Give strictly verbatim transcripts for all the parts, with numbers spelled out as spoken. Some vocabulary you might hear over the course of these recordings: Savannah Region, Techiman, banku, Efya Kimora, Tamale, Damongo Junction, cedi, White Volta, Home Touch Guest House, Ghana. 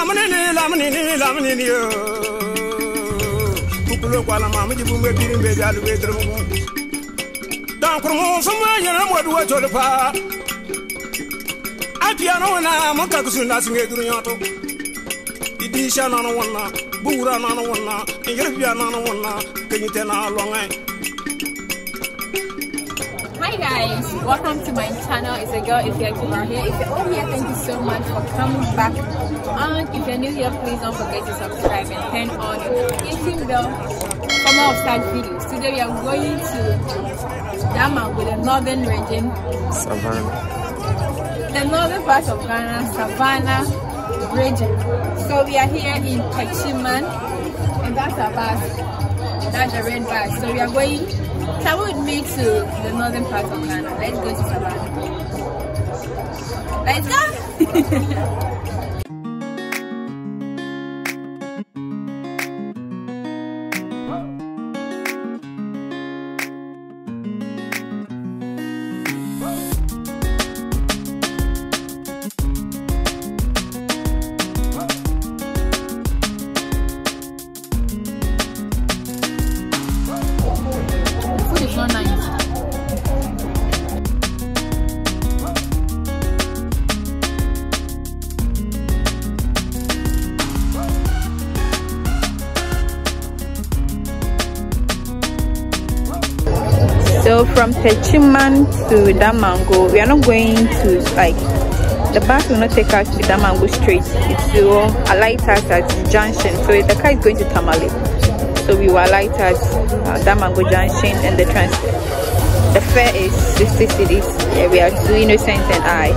Hi guys, welcome to my channel. It's your girl Efya Kimora here. If you're all here, thank you so much for coming back. And if you're new here, please don't forget to subscribe and turn on your notification bell for more of such videos. Today we are going to Damongo, the northern region, Savannah, the northern part of Ghana, Savannah Region. So we are here in Techiman, and that's our bus. That's the red bus. So we are going. Travel with me to the northern part of Ghana. Let's go to Savannah. Let's go! So from Techiman to Damongo, we are not going to, like, the bus will not take us to Damongo straight. It will alight us at the junction. So the car is going to Tamale. So we will alight at uh, Damongo Junction, and the transfer. The fare is sixty cedis. Yeah, we are two innocent and I.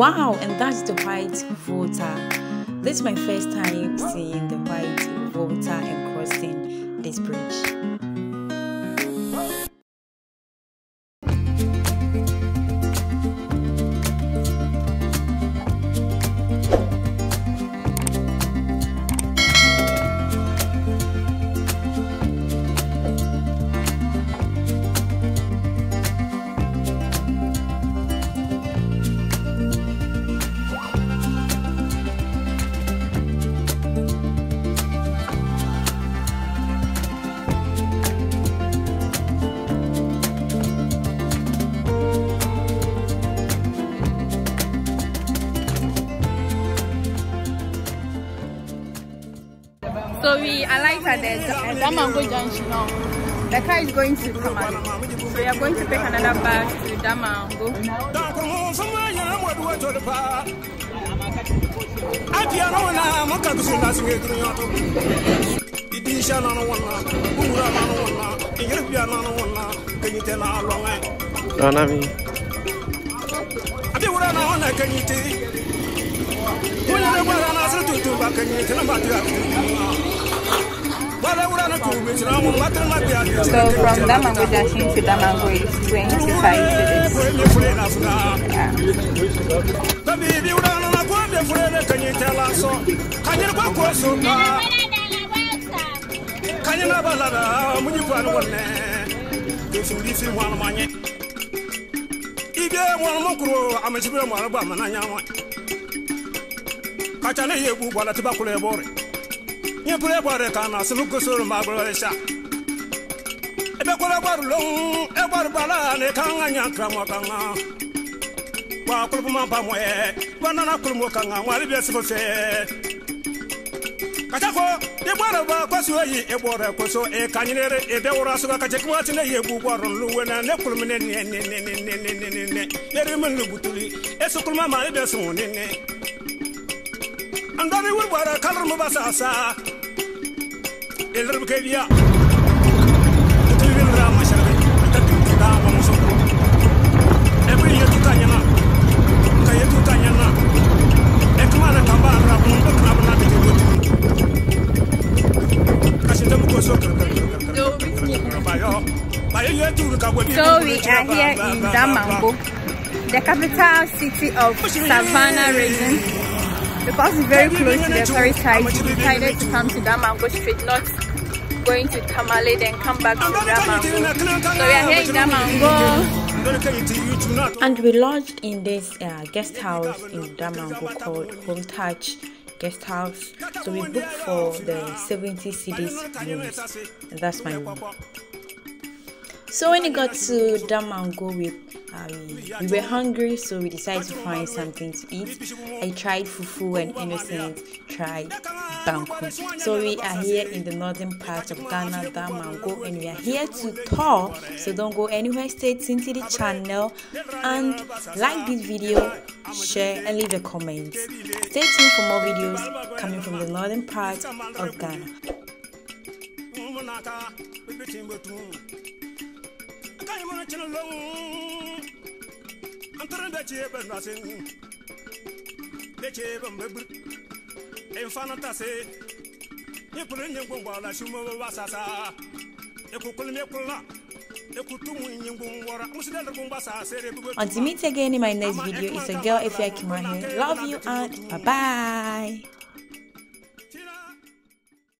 Wow, and that's the White Volta. This is my first time seeing the White Volta and crossing this bridge. So we alight at the Damongo Junction now. The car is going to Tamale. So we are going to take another bus to Damongo. So from Damongo Junction to Damongo is twenty-five cities. You put a water can as look so marvelous. And a quarter long, a barbara, and a cangan cramacana. While Puma Pamwe, Banana Kumokanga, while it is for fair. Catako, the water was a water, so a canyon, a Dora Sakajakwa, and a Yabu water, Luan, and a Pulman, and a Yemen Lubutuli, a Sukumama, the Sun. And then we will wear a color of us. Elrubia, the Tibin Ramashari, the Tibin Ramashari. Every year to Tayana, Kayatu Tayana, Ekmana Tabara, Mumba Krabana. Kashitamuko Sokra. So we are here in Damongo, the capital city of Savannah Region. Because it's very close to the countryside, we decided to come to Damongo Street, not going to Tamale, then come back to Damongo. So we are here in Damongo. And we lodged in this uh, guest house in Damongo called Home Touch Guest House. So we booked for the seventy cities rooms. And that's my room. So when we got to Damongo, we, uh, we were hungry, so we decided to find something to eat. I tried fufu and Innocent tried banku. So we are here in the northern part of Ghana, Damongo, and we are here to tour. So don't go anywhere, stay tuned to the channel and like this video, share and leave a comment. Stay tuned for more videos coming from the northern part of Ghana. I'm going to I'm turning the chair and nothing. The chair and baby. And fantasy. You put in your bumble as you move was as a. You could pull me up. You could do in your bumble. I'm still the bumble. I said, until meet again in my next video, it's a girl Efya Kimora. Love you, and bye bye.